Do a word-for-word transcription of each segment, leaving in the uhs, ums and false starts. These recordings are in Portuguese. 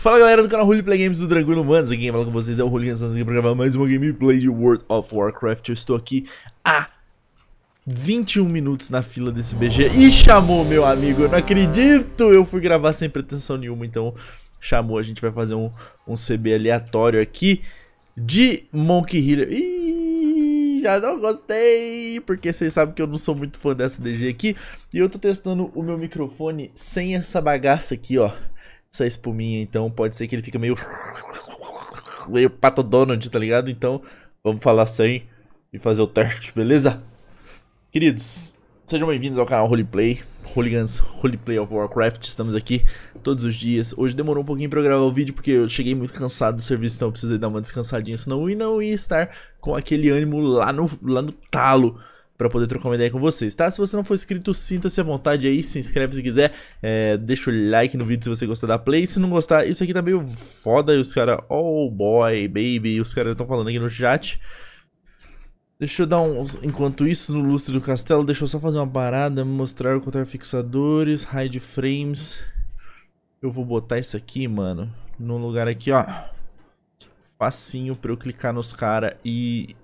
Fala galera do canal Huli Play Games do Tranquilo Manos, aqui quem fala com vocês é o Hooligans, estamos aqui para gravar mais uma gameplay de World of Warcraft. Eu estou aqui há vinte e um minutos na fila desse B G e chamou meu amigo, eu não acredito, eu fui gravar sem pretensão nenhuma, então chamou, a gente vai fazer um, um C B aleatório aqui de Monk Healer. Ih, já não gostei, porque vocês sabem que eu não sou muito fã dessa D G aqui. E eu tô testando o meu microfone sem essa bagaça aqui, ó. Essa espuminha, então pode ser que ele fica meio... meio Pato Donald, tá ligado? Então vamos falar sem e fazer o teste, beleza? Queridos, sejam bem-vindos ao canal Huli Play, Hooligans, Huli Play of Warcraft. Estamos aqui todos os dias. Hoje demorou um pouquinho pra eu gravar o vídeo porque eu cheguei muito cansado do serviço, então eu precisei dar uma descansadinha, senão eu não ia estar com aquele ânimo lá no, lá no talo pra poder trocar uma ideia com vocês, tá? Se você não for inscrito, sinta-se à vontade aí, se inscreve se quiser, é, deixa o like no vídeo se você gostar da play, se não gostar, isso aqui tá meio foda e os caras, oh boy, baby, os caras estão falando aqui no chat. Deixa eu dar um... Enquanto isso, no lustre do castelo, deixa eu só fazer uma parada, mostrar contra fixadores, hide frames. Eu vou botar isso aqui, mano, num lugar aqui, ó, facinho pra eu clicar nos caras e...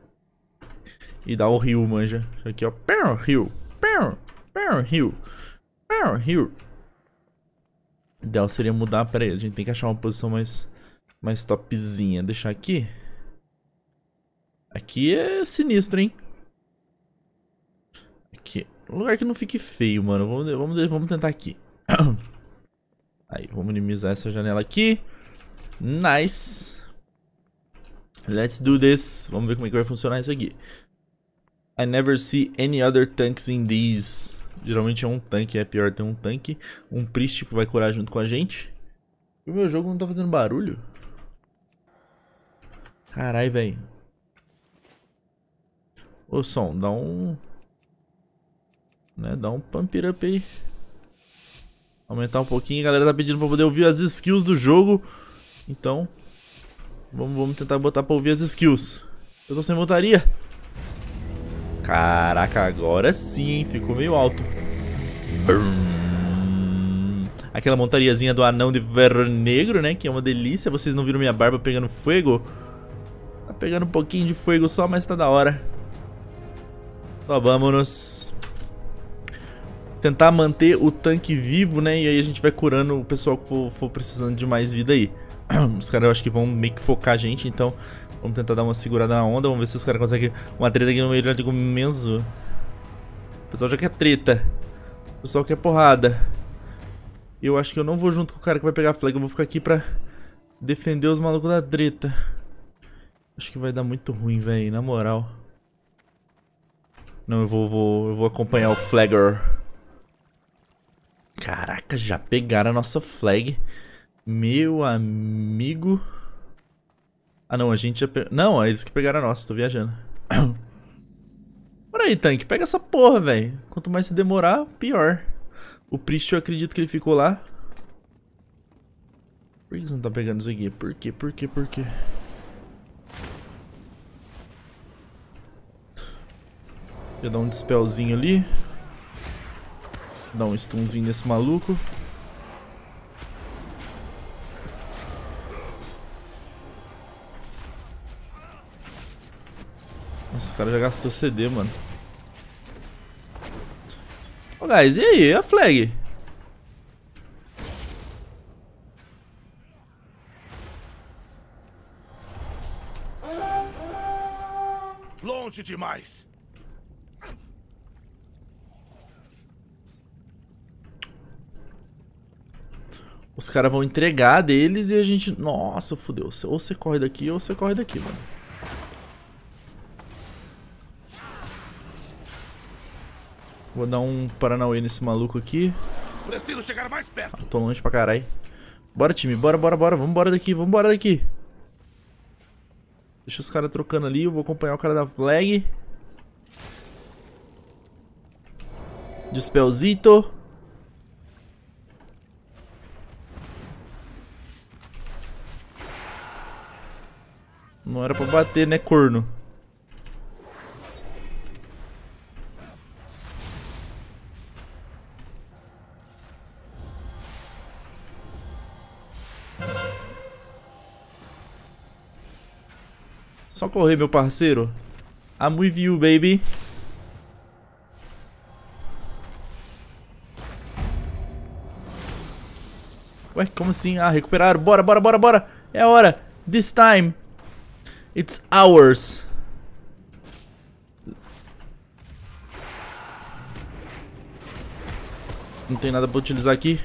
e dar o rio, manja. Aqui, ó, pão, rio, pão, pão, rio, pão, rio. O ideal seria mudar, peraí, a gente tem que achar uma posição mais... mais topzinha. Deixar aqui... Aqui é sinistro, hein? Aqui. Um lugar que não fique feio, mano. Vamos, vamos, vamos tentar aqui. Aí, vamos minimizar essa janela aqui. Nice. Let's do this. Vamos ver como é que vai funcionar isso aqui. I never see any other tanks in these. Geralmente é um tanque, é pior ter um tanque. Um priest que vai curar junto com a gente. E o meu jogo não tá fazendo barulho? Caralho, velho. Ô som, dá um... né, dá um pump it up aí. Aumentar um pouquinho, a galera tá pedindo pra poder ouvir as skills do jogo. Então vamos, vamos tentar botar pra ouvir as skills. Eu tô sem montaria. Caraca, agora sim, hein, ficou meio alto. Aquela montariazinha do anão de ferro negro, né, que é uma delícia. Vocês não viram minha barba pegando fogo? Tá pegando um pouquinho de fogo só, mas tá da hora. Só vamos tentar manter o tanque vivo, né? E aí a gente vai curando o pessoal que for, for precisando de mais vida aí. Os caras eu acho que vão meio que focar a gente, então vamos tentar dar uma segurada na onda. Vamos ver se os caras conseguem uma treta aqui no meio de mesmo. O pessoal já quer treta. O pessoal quer porrada. Eu acho que eu não vou junto com o cara que vai pegar a flag. Eu vou ficar aqui pra defender os malucos da treta. Acho que vai dar muito ruim, velho, na moral. Não, eu vou, vou, eu vou acompanhar o flagger. Caraca, já pegaram a nossa flag. Meu amigo. Ah não, a gente já pegou. Não, é eles que pegaram a nossa, tô viajando. Por aí, tanque, pega essa porra, velho. Quanto mais se demorar, pior. O priest, eu acredito que ele ficou lá. Por que você não tá pegando isso aqui? Por quê, por quê, por quê? Vou dar um dispelzinho ali. Dar um stunzinho nesse maluco. Nossa, o cara já gastou C D, mano. Ô, guys, e aí? E a flag? Longe demais. Os caras vão entregar deles e a gente... Nossa, fodeu. Ou você corre daqui ou você corre daqui, mano. Vou dar um paranauê nesse maluco aqui. Preciso chegar mais perto. Ah, tô longe pra caralho. Bora, time. Bora, bora, bora. Vambora daqui, vambora daqui. Deixa os caras trocando ali. Eu vou acompanhar o cara da flag. Dispelzito. Não era pra bater, né, corno? Só correr, meu parceiro. I'm with you, baby. Ué, como assim? Ah, recuperaram. Bora, bora, bora, bora. É a hora. This time. It's ours. Não tem nada pra utilizar aqui.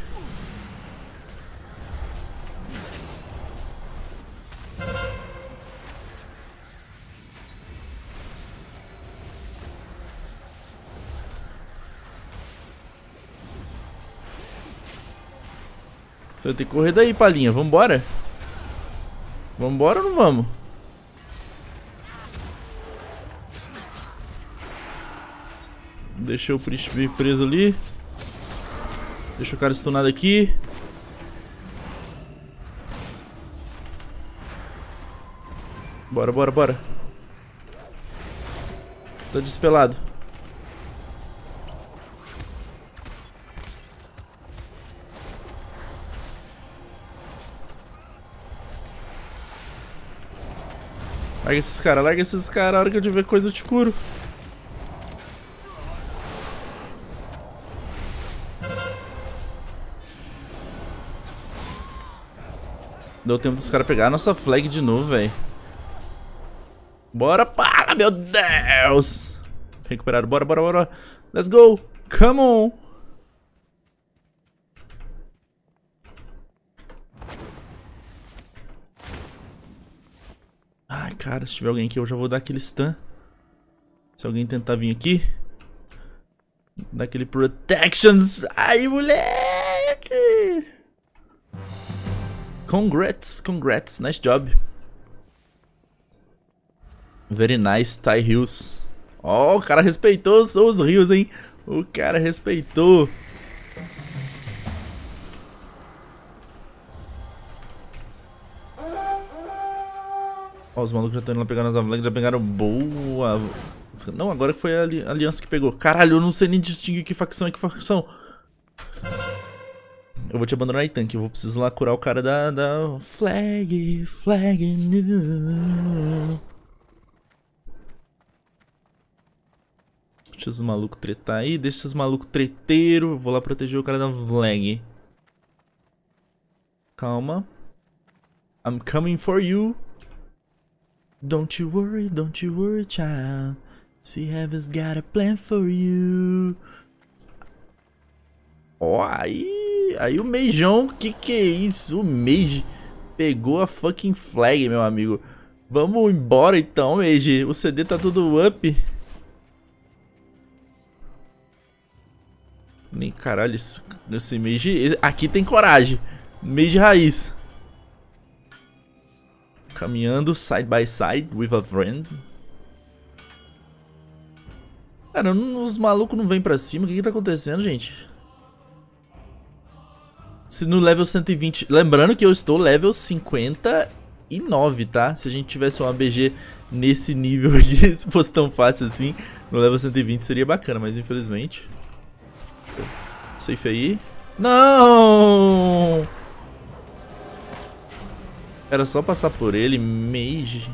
Você vai ter que correr daí, Palinha. Vambora? Vambora ou não vamos? Deixa o príncipe preso ali. Deixa o cara stunado aqui. Bora, bora, bora. Tá despelado. Larga esses caras, larga esses caras, a hora que eu tiver coisa eu te curo. Deu tempo dos caras pegar a nossa flag de novo, velho. Bora, para, meu Deus! Recuperaram, bora, bora, bora. Let's go, come on! Ai, cara, se tiver alguém aqui, eu já vou dar aquele stun. Se alguém tentar vir aqui, dá aquele protections. Ai, moleque! Congrats, congrats, nice job. Very nice, Ty Hills. Ó, oh, o cara respeitou os, os rios, hein? O cara respeitou. Ó, os malucos já estão indo lá pegar nossa flag, já pegaram boa. Não, agora que foi a ali aliança que pegou. Caralho, eu não sei nem distinguir que facção é que facção. Eu vou te abandonar aí, tanque. Eu vou precisar lá curar o cara da, da... Flag, flag new. Deixa os malucos tretar aí. Deixa os malucos treteiro. Vou lá proteger o cara da flag. Calma. I'm coming for you. Don't you worry, don't you worry, child. See, heaven's got a plan for you. Ó, oh, aí, aí o Meijão, que que é isso? O Meiji pegou a fucking flag, meu amigo. Vamos embora então, Meiji. O C D tá tudo up. Nem caralho, esse, esse Meiji... Esse, aqui tem coragem. Meiji raiz. Caminhando side by side with a friend. Cara, não, os malucos não vêm pra cima. O que que tá acontecendo, gente? Se no level cento e vinte... Lembrando que eu estou level cinquenta e nove, tá? Se a gente tivesse um A B G nesse nível aqui, se fosse tão fácil assim, no level cento e vinte seria bacana, mas infelizmente... Safe aí. Não! Era só passar por ele, Mage.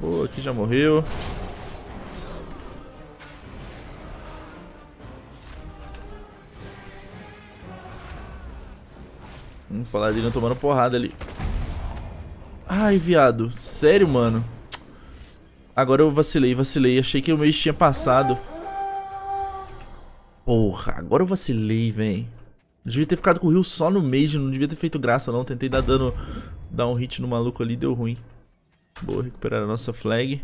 Boa, aqui já morreu. Um paladino tomando porrada ali. Ai, viado. Sério, mano. Agora eu vacilei, vacilei. Achei que o Mage tinha passado. Porra, agora eu vacilei, velho. Devia ter ficado com o Rio só no Mage, não devia ter feito graça não. Tentei dar dano, dar um hit no maluco ali, deu ruim. Boa, recuperar a nossa flag.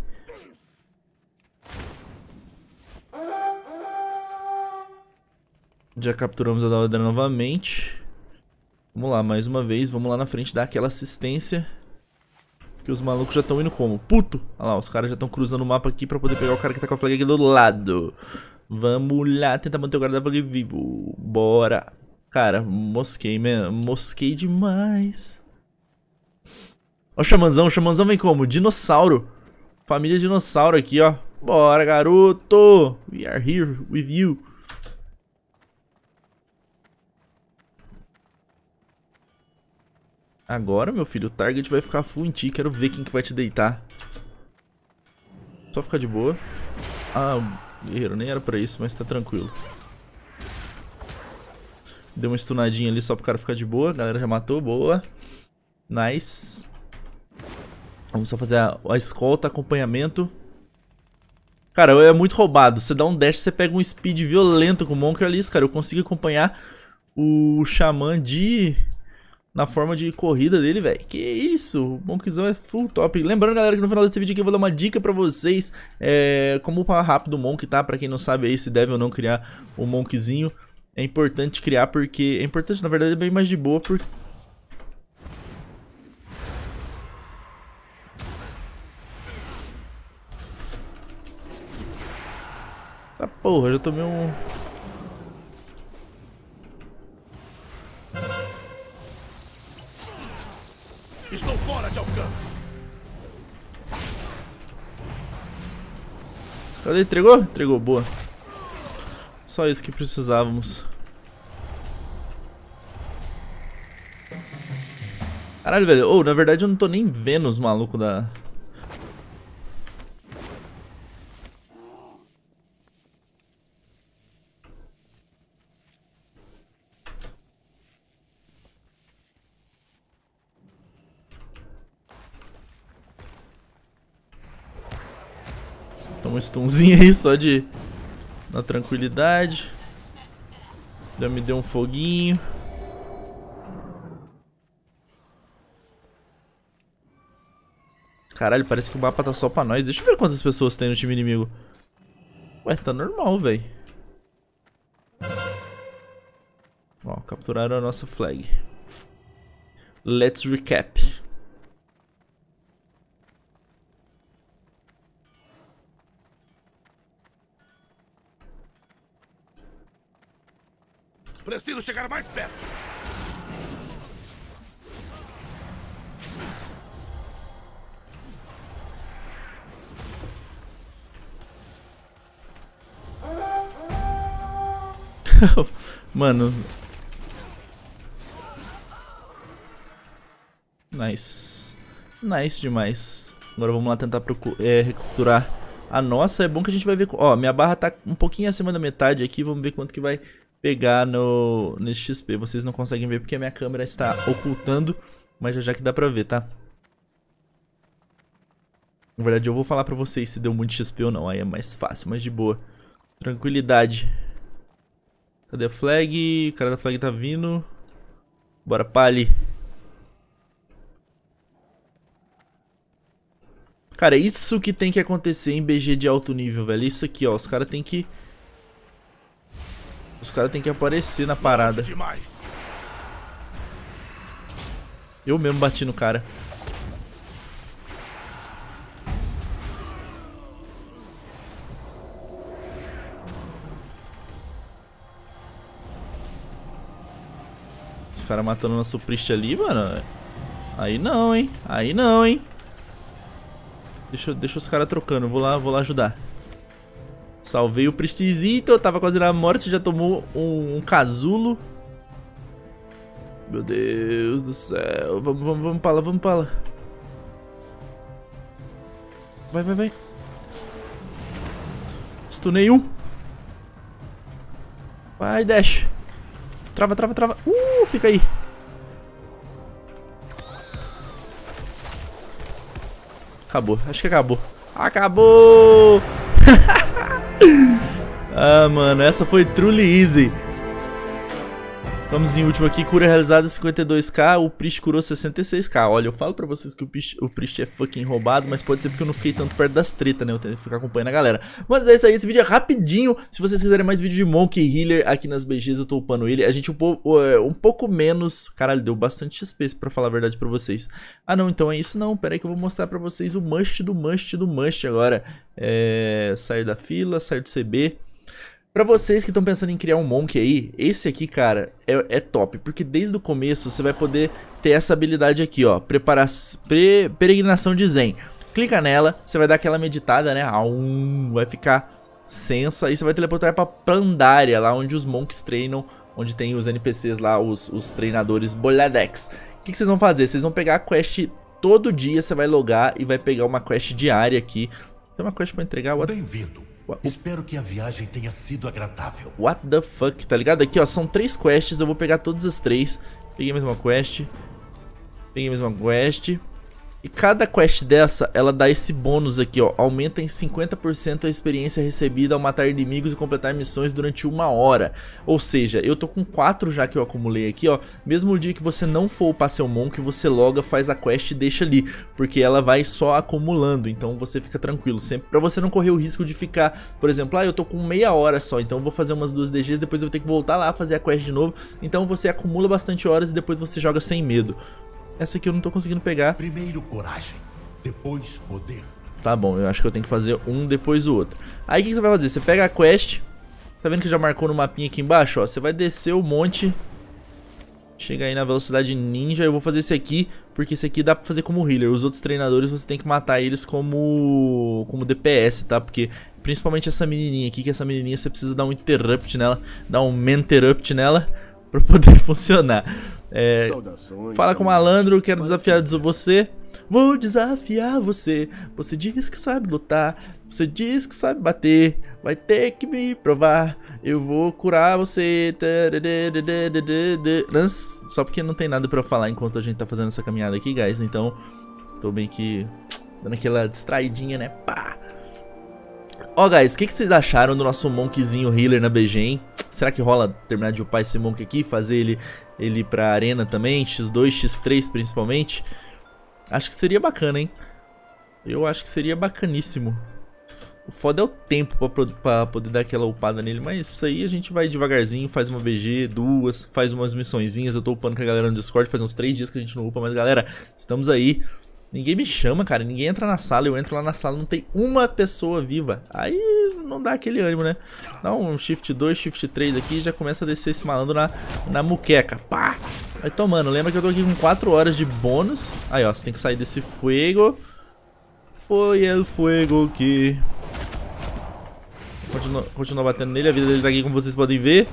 Já capturamos a Daladra novamente. Vamos lá, mais uma vez, vamos lá na frente dar aquela assistência. Porque os malucos já estão indo como? Puto! Olha lá, os caras já estão cruzando o mapa aqui pra poder pegar o cara que tá com a flag aqui do lado. Vamos lá, tentar manter o cara da flag vivo. Bora! Cara, mosquei, man. Mosquei demais. Ó o xamãzão, o xamãzão vem como? Dinossauro. Família dinossauro aqui, ó. Bora, garoto. We are here with you. Agora, meu filho, o target vai ficar full em ti. Quero ver quem que vai te deitar. Só ficar de boa. Ah, guerreiro, nem era pra isso, mas tá tranquilo. Deu uma stunadinha ali só pro cara ficar de boa. A galera já matou, boa. Nice. Vamos só fazer a, a escolta, acompanhamento. Cara, é muito roubado. Você dá um dash, você pega um speed violento com o Monk ali, cara. Eu consigo acompanhar o Xamã de... na forma de corrida dele, velho. Que isso, o Monkzão é full top. Lembrando, galera, que no final desse vídeo aqui eu vou dar uma dica pra vocês. É... como upar rápido o Monk, tá? Pra quem não sabe aí se deve ou não criar o Monkzinho. É importante criar porque... é importante, na verdade, é bem mais de boa porque... Ah, porra, já tomei um... Estou fora de alcance. Cadê? Entregou? Entregou, boa. Só isso que precisávamos. Caralho, velho. Ou, oh, na verdade eu não tô nem vendo os malucos da... Um stunzinho aí só de... na tranquilidade. Já me deu um foguinho. Caralho, parece que o mapa tá só pra nós. Deixa eu ver quantas pessoas tem no time inimigo. Ué, tá normal, velho. Ó, capturaram a nossa flag. Let's recap. Preciso chegar mais perto. Mano. Nice. Nice demais. Agora vamos lá tentar é, recapturar a nossa. É bom que a gente vai ver... Ó, minha barra tá um pouquinho acima da metade aqui. Vamos ver quanto que vai... pegar no, nesse X P. Vocês não conseguem ver porque a minha câmera está ocultando, mas já já que dá pra ver, tá? Na verdade eu vou falar pra vocês se deu muito X P ou não. Aí é mais fácil, mais de boa. Tranquilidade. Cadê a flag? O cara da flag tá vindo. Bora, pali. Cara, é isso que tem que acontecer em B G de alto nível, velho. Isso aqui, ó. Os caras tem que... os caras tem que aparecer na parada. Eu mesmo bati no cara. Os caras matando nosso priest ali, mano. Aí não, hein. Aí não, hein. Deixa, deixa os caras trocando. Vou lá, vou lá ajudar. Salvei o Pristizito, tava quase na morte, já tomou um, um casulo. Meu Deus do céu, vamos, vamos, vamos pra lá, vamos pra lá. Vai, vai, vai. Stunei um. Vai, dash. Trava, trava, trava. Uh, fica aí. Acabou, acho que acabou. Acabou! Ah, mano, essa foi truly easy. Vamos em último aqui. Cura realizada cinquenta e dois k. O Priest curou sessenta e seis k. Olha, eu falo pra vocês que o Priest, o Priest é fucking roubado, mas pode ser porque eu não fiquei tanto perto das tretas, né? Eu tenho que ficar acompanhando a galera. Mas é isso aí, esse vídeo é rapidinho. Se vocês quiserem mais vídeo de Monk Healer aqui nas B Gs, eu tô upando ele. A gente upou uh, um pouco menos. Caralho, deu bastante X P, pra falar a verdade pra vocês. Ah não, então é isso não. Pera aí que eu vou mostrar pra vocês o must do must do must agora. É... sair da fila, sair do C B. Pra vocês que estão pensando em criar um Monk aí, esse aqui, cara, é, é top. Porque desde o começo você vai poder ter essa habilidade aqui, ó. Preparar, pre, peregrinação de Zen. Clica nela, você vai dar aquela meditada, né? Aum, vai ficar sensa. E você vai teleportar pra Pandaria, lá onde os Monks treinam. Onde tem os N P Cs lá, os, os treinadores Boladex. que, que vocês vão fazer? Vocês vão pegar a quest todo dia, você vai logar e vai pegar uma quest diária aqui. Tem uma quest pra entregar? Bem-vindo. Espero que a viagem tenha sido agradável. What the fuck, tá ligado? Aqui, ó, são três quests, eu vou pegar todas as três. Peguei a mesma quest. Peguei a mesma quest. E cada quest dessa, ela dá esse bônus aqui, ó. Aumenta em cinquenta por cento a experiência recebida ao matar inimigos e completar missões durante uma hora. Ou seja, eu tô com quatro já que eu acumulei aqui, ó. Mesmo o dia que você não for upar seu Monk, você loga, faz a quest e deixa ali. Porque ela vai só acumulando, então você fica tranquilo. Sempre pra você não correr o risco de ficar, por exemplo, ah, eu tô com meia hora só, então eu vou fazer umas duas D Gs, depois eu vou ter que voltar lá fazer a quest de novo. Então você acumula bastante horas e depois você joga sem medo. Essa aqui eu não tô conseguindo pegar. Primeiro coragem, depois poder. Tá bom, eu acho que eu tenho que fazer um depois o outro. Aí o que, que você vai fazer? Você pega a quest. Tá vendo que já marcou no mapinha aqui embaixo, ó? Você vai descer o monte. Chega aí na velocidade ninja. Eu vou fazer esse aqui, porque esse aqui dá pra fazer como healer. Os outros treinadores você tem que matar eles como como D P S, tá? Porque principalmente essa menininha aqui, que essa menininha você precisa dar um interrupt nela. Dar um interrupt nela pra poder funcionar. É, fala com o malandro, quero desafiar você. Vou desafiar você. Você diz que sabe lutar. Você diz que sabe bater. Vai ter que me provar. Eu vou curar você. Só porque não tem nada pra falar enquanto a gente tá fazendo essa caminhada aqui, guys. Então, tô bem que dando aquela distraidinha, né? Pá! Ó, guys, o que, que vocês acharam do nosso monkzinho healer na B G, será que rola terminar de upar esse monk aqui? Fazer ele, ele pra arena também? X dois, X três principalmente? Acho que seria bacana, hein? Eu acho que seria bacaníssimo. O foda é o tempo pra, pra poder dar aquela upada nele. Mas isso aí a gente vai devagarzinho. Faz uma B G, duas, faz umas missõezinhas. Eu tô upando com a galera no Discord. Faz uns três dias que a gente não upa. Mas galera, estamos aí. Ninguém me chama, cara. Ninguém entra na sala. Eu entro lá na sala, não tem uma pessoa viva. Aí não dá aquele ânimo, né? Dá um shift dois, shift três aqui e já começa a descer esse malandro na, na muqueca. Pá! Vai tomando. Lembra que eu tô aqui com quatro horas de bônus. Aí, ó. Você tem que sair desse fuego. Foi el fuego que... Continua, continua batendo nele. A vida dele tá aqui, como vocês podem ver.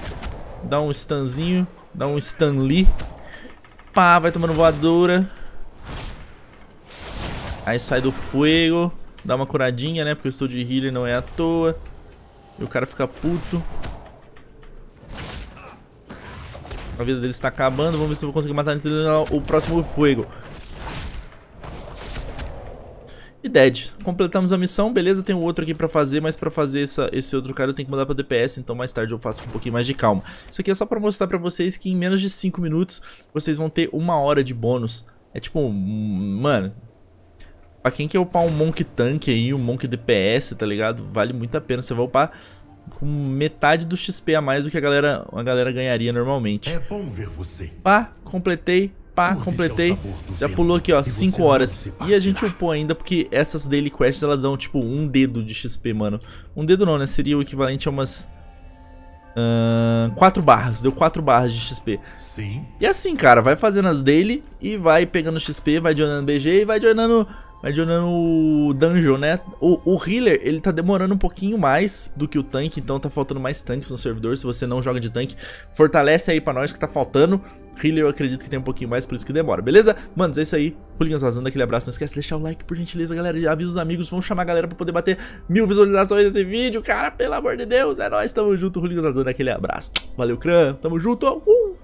Dá um stunzinho. Dá um stun ali. Pá! Vai tomando voadora. Aí sai do fuego, dá uma curadinha, né? Porque eu estou de healer, não é à toa. E o cara fica puto. A vida dele está acabando. Vamos ver se eu vou conseguir matar antes dele o próximo fuego. E dead. Completamos a missão. Beleza, tem um outro aqui pra fazer, mas pra fazer essa, esse outro cara eu tenho que mudar pra D P S. Então mais tarde eu faço com um pouquinho mais de calma. Isso aqui é só pra mostrar pra vocês que em menos de cinco minutos vocês vão ter uma hora de bônus. É tipo, mano... Pra quem quer upar um Monk Tank aí, um Monk D P S, tá ligado? Vale muito a pena, você vai upar com metade do X P a mais do que a galera, a galera ganharia normalmente. É bom ver você. Pá, completei, pá, completei. Já pulou aqui, ó, cinco horas. E a gente upou ainda porque essas daily quests, elas dão tipo um dedo de X P, mano. Um dedo não, né? Seria o equivalente a umas... Uh, quatro barras, deu quatro barras de X P. Sim. E assim, cara, vai fazendo as daily e vai pegando X P, vai joinando B G e vai joinando... Vai jogando o dungeon, né? O, o healer, ele tá demorando um pouquinho mais do que o tanque, então tá faltando mais tanques no servidor. Se você não joga de tanque, fortalece aí pra nós que tá faltando. Healer eu acredito que tem um pouquinho mais, por isso que demora, beleza? Manos, é isso aí. Hooligans vazando, aquele abraço. Não esquece de deixar o like, por gentileza, galera. E avisa os amigos, vamos chamar a galera pra poder bater mil visualizações nesse vídeo. Cara, pelo amor de Deus, é nóis, tamo junto. Hooligans vazando, aquele abraço. Valeu, Cran, tamo junto. Uh!